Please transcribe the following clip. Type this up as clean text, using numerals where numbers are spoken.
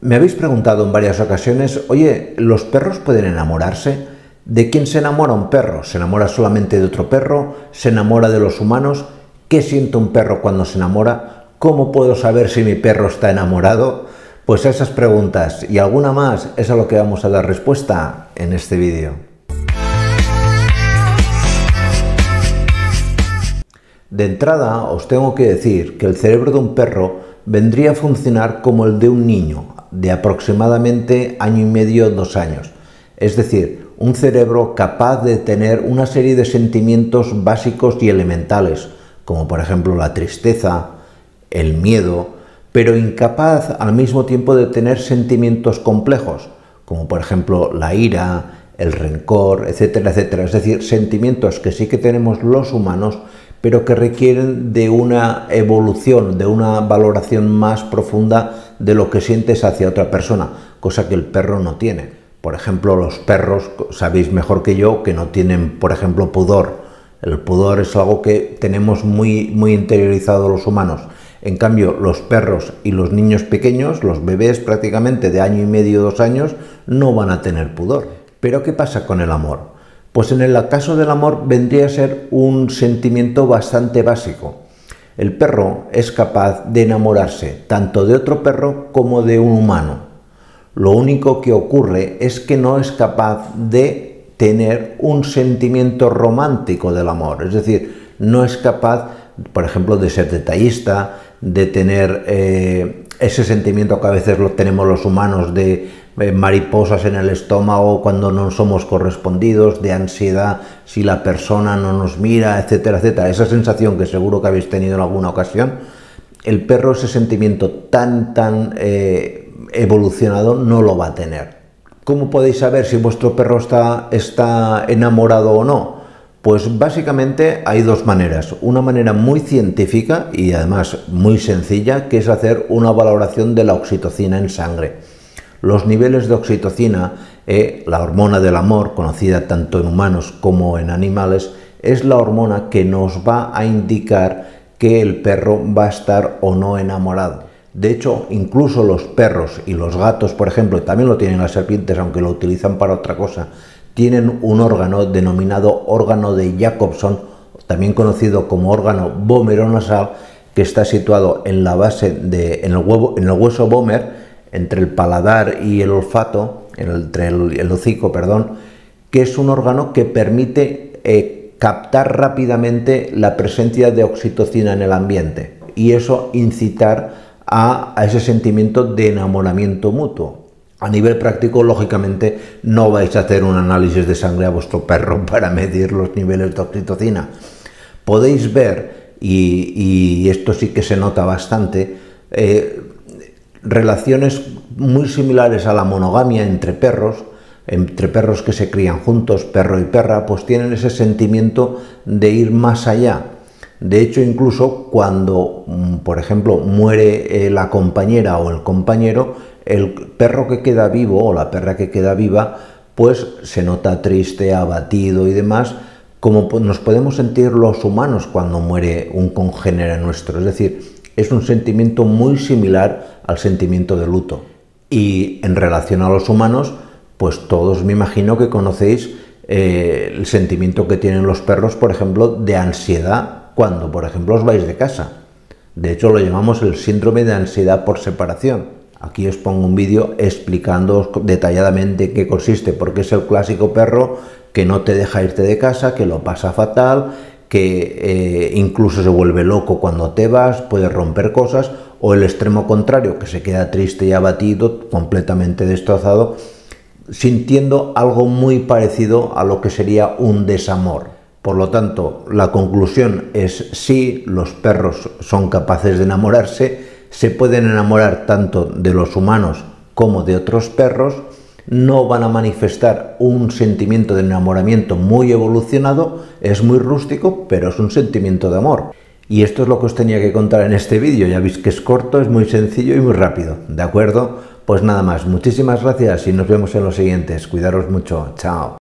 Me habéis preguntado en varias ocasiones, oye, ¿los perros pueden enamorarse? ¿De quién se enamora un perro? ¿Se enamora solamente de otro perro? ¿Se enamora de los humanos? ¿Qué siente un perro cuando se enamora? ¿Cómo puedo saber si mi perro está enamorado? Pues a esas preguntas y alguna más es a lo que vamos a dar respuesta en este vídeo. De entrada os tengo que decir que el cerebro de un perro vendría a funcionar como el de un niño, de aproximadamente año y medio, 2 años. Es decir, un cerebro capaz de tener una serie de sentimientos básicos y elementales, como por ejemplo la tristeza, el miedo, pero incapaz al mismo tiempo de tener sentimientos complejos, como por ejemplo la ira, el rencor, etcétera, etcétera. Es decir, sentimientos que sí que tenemos los humanos, pero que requieren de una evolución, de una valoración más profunda de lo que sientes hacia otra persona, cosa que el perro no tiene. Por ejemplo, los perros, sabéis mejor que yo, que no tienen, por ejemplo, pudor. El pudor es algo que tenemos muy interiorizado los humanos. En cambio, los perros y los niños pequeños, los bebés prácticamente de año y medio, 2 años, no van a tener pudor. Pero ¿qué pasa con el amor? Pues en el caso del amor vendría a ser un sentimiento bastante básico. El perro es capaz de enamorarse tanto de otro perro como de un humano. Lo único que ocurre es que no es capaz de tener un sentimiento romántico del amor. Es decir, no es capaz, por ejemplo, de ser detallista, de tener ese sentimiento que a veces lo tenemos los humanos de mariposas en el estómago cuando no somos correspondidos, de ansiedad si la persona no nos mira, etcétera, etcétera. Esa sensación que seguro que habéis tenido en alguna ocasión, el perro ese sentimiento tan evolucionado no lo va a tener. ¿Cómo podéis saber si vuestro perro está enamorado o no? Pues básicamente hay 2 maneras. Una manera muy científica y además muy sencilla, que es hacer una valoración de la oxitocina en sangre. Los niveles de oxitocina, la hormona del amor, conocida tanto en humanos como en animales, es la hormona que nos va a indicar que el perro va a estar o no enamorado. De hecho, incluso los perros y los gatos, por ejemplo, también lo tienen las serpientes, aunque lo utilizan para otra cosa, tienen un órgano denominado órgano de Jacobson, también conocido como órgano vomeronasal, que está situado en la base en el hueso vomer, entre el paladar y el olfato, entre el hocico, perdón, que es un órgano que permite captar rápidamente la presencia de oxitocina en el ambiente y eso incitar a ese sentimiento de enamoramiento mutuo. A nivel práctico, lógicamente, no vais a hacer un análisis de sangre a vuestro perro para medir los niveles de oxitocina. Podéis ver, y esto sí que se nota bastante, relaciones muy similares a la monogamia entre perros que se crían juntos, perro y perra, pues tienen ese sentimiento de ir más allá. De hecho, incluso cuando, por ejemplo, muere la compañera o el compañero, el perro que queda vivo o la perra que queda viva, pues se nota triste, abatido y demás, como nos podemos sentir los humanos cuando muere un congénere nuestro. Es decir, es un sentimiento muy similar al sentimiento de luto. Y en relación a los humanos, pues todos me imagino que conocéis el sentimiento que tienen los perros, por ejemplo, de ansiedad cuando, por ejemplo, os vais de casa. De hecho, lo llamamos el síndrome de ansiedad por separación. Aquí os pongo un vídeo explicándoos detalladamente qué consiste, porque es el clásico perro que no te deja irte de casa, que lo pasa fatal, que incluso se vuelve loco cuando te vas, puede romper cosas, o el extremo contrario, que se queda triste y abatido, completamente destrozado, sintiendo algo muy parecido a lo que sería un desamor. Por lo tanto, la conclusión es sí, los perros son capaces de enamorarse, se pueden enamorar tanto de los humanos como de otros perros, no van a manifestar un sentimiento de enamoramiento muy evolucionado, es muy rústico, pero es un sentimiento de amor. Y esto es lo que os tenía que contar en este vídeo, ya veis que es corto, es muy sencillo y muy rápido, ¿de acuerdo? Pues nada más, muchísimas gracias y nos vemos en los siguientes, cuidaros mucho, chao.